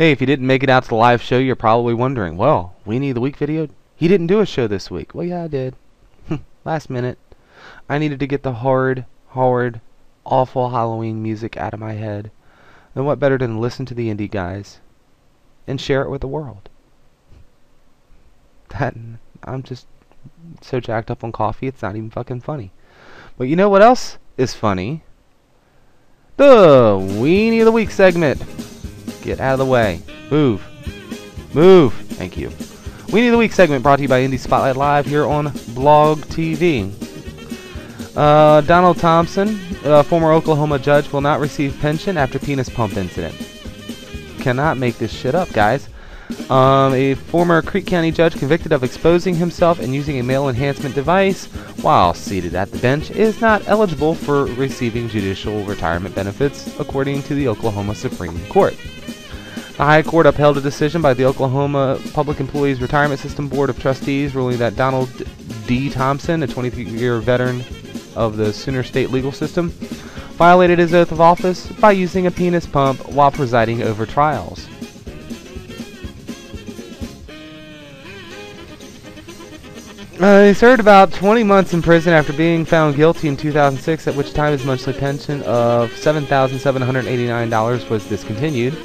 Hey, if you didn't make it out to the live show, you're probably wondering, well, Weenie of the Week video, he didn't do a show this week. Well, yeah, I did. Last minute. I needed to get the hard, awful Halloween music out of my head. And what better than listen to the indie guys and share it with the world? That, I'm just so jacked up on coffee, it's not even fucking funny. But you know what else is funny? The Weenie of the Week segment. Get out of the way. Move. Move. Thank you. Weenie of the Week segment brought to you by Indie Spotlight Live here on Blog TV. Donald Thompson, a former Oklahoma judge, will not receive pension after penis pump incident. Cannot make this shit up, guys. A former Creek County judge convicted of exposing himself and using a male enhancement device while seated at the bench is not eligible for receiving judicial retirement benefits, according to the Oklahoma Supreme Court. The High Court upheld a decision by the Oklahoma Public Employees Retirement System Board of Trustees ruling that Donald D. Thompson, a 23-year veteran of the Sooner State legal system, violated his oath of office by using a penis pump while presiding over trials. He served about 20 months in prison after being found guilty in 2006, at which time his monthly pension of $7,789 was discontinued.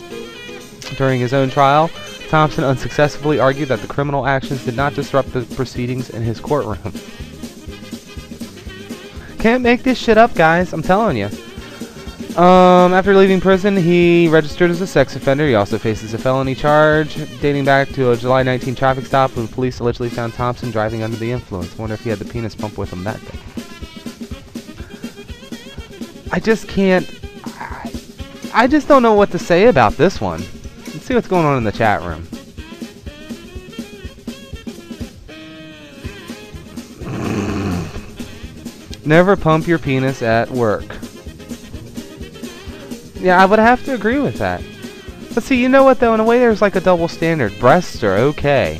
During his own trial, Thompson unsuccessfully argued that the criminal actions did not disrupt the proceedings in his courtroom. Can't make this shit up, guys. I'm telling you. After leaving prison, he registered as a sex offender. He also faces a felony charge dating back to a July 19 traffic stop when police allegedly found Thompson driving under the influence. Wonder if he had the penis pump with him that day. I just can't... I just don't know what to say about this one. Let's see what's going on in the chat room. Never pump your penis at work. Yeah, I would have to agree with that. But see, you know what though? In a way there's like a double standard. Breasts are okay.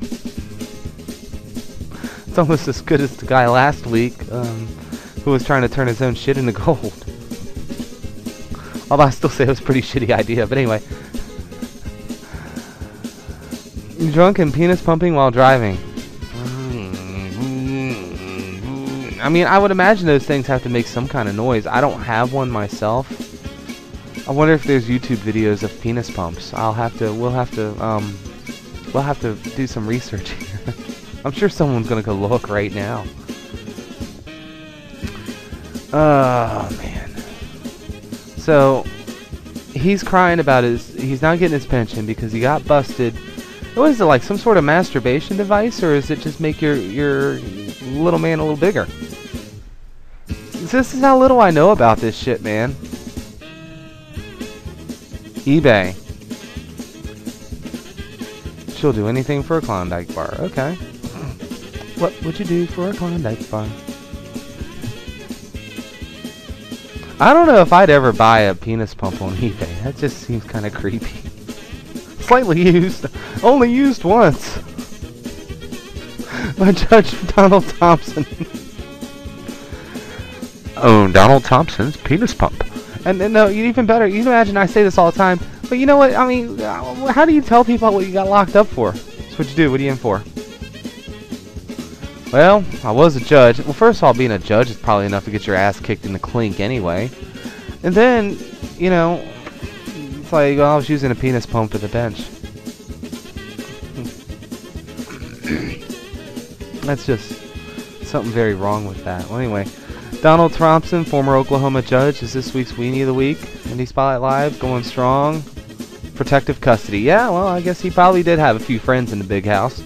It's almost as good as the guy last week who was trying to turn his own shit into gold. Although I still say it was a pretty shitty idea, but anyway. Drunk and penis pumping while driving. I mean, I would imagine those things have to make some kind of noise. I don't have one myself. I wonder if there's YouTube videos of penis pumps. We'll have to do some research here. I'm sure someone's gonna go look right now. Oh man. So he's crying about he's not getting his pension because he got busted. What is it, like some sort of masturbation device, or is it just make your little man a little bigger? This is how little I know about this shit, man. eBay. She'll do anything for a Klondike bar. Okay. What would you do for a Klondike bar? I don't know if I'd ever buy a penis pump on eBay. That just seems kind of creepy. Slightly used. Only used once. By Judge Donald Thompson. Oh, Donald Thompson's penis pump. And then, no, even better, you imagine I say this all the time, but you know what, I mean, how do you tell people what you got locked up for? That's what you do, what are you in for? Well, I was a judge. Well, first of all, being a judge is probably enough to get your ass kicked in the clink anyway. And then, you know, it's like, well, I was using a penis pump at the bench. That's just something very wrong with that. Well, anyway, Donald Thompson, former Oklahoma judge, is this week's Weenie of the Week. Indie Spotlight Live, going strong. Protective custody. Yeah, well, I guess he probably did have a few friends in the big house.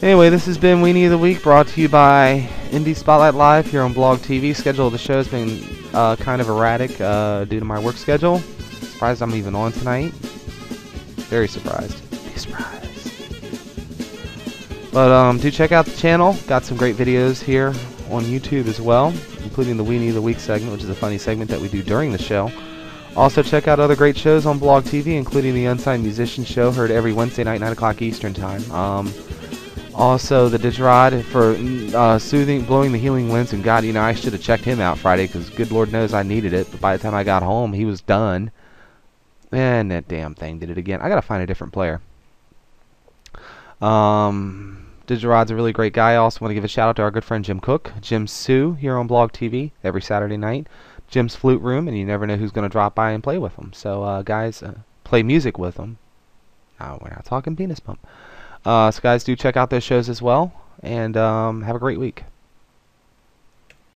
Anyway, this has been Weenie of the Week, brought to you by Indie Spotlight Live here on Blog TV. Schedule of the show has been kind of erratic due to my work schedule. Surprised I'm even on tonight. Very surprised. Be surprised. But do check out the channel. Got some great videos here on YouTube as well, including the Weenie of the Week segment, which is a funny segment that we do during the show. Also check out other great shows on Blog TV, including the Unsigned Musician Show, heard every Wednesday night, 9 o'clock Eastern Time. Also, the Didgerod for soothing, blowing the healing winds. And God, you know, I should have checked him out Friday because good Lord knows I needed it. But by the time I got home, he was done. And that damn thing did it again. I got to find a different player. Didgerod's a really great guy. I also want to give a shout out to our good friend Jim Cook, Jim Sue, here on Blog TV every Saturday night. Jim's Flute Room, and you never know who's going to drop by and play with them. So, guys, play music with them. No, we're not talking penis pump. So, guys, do check out those shows as well, and have a great week.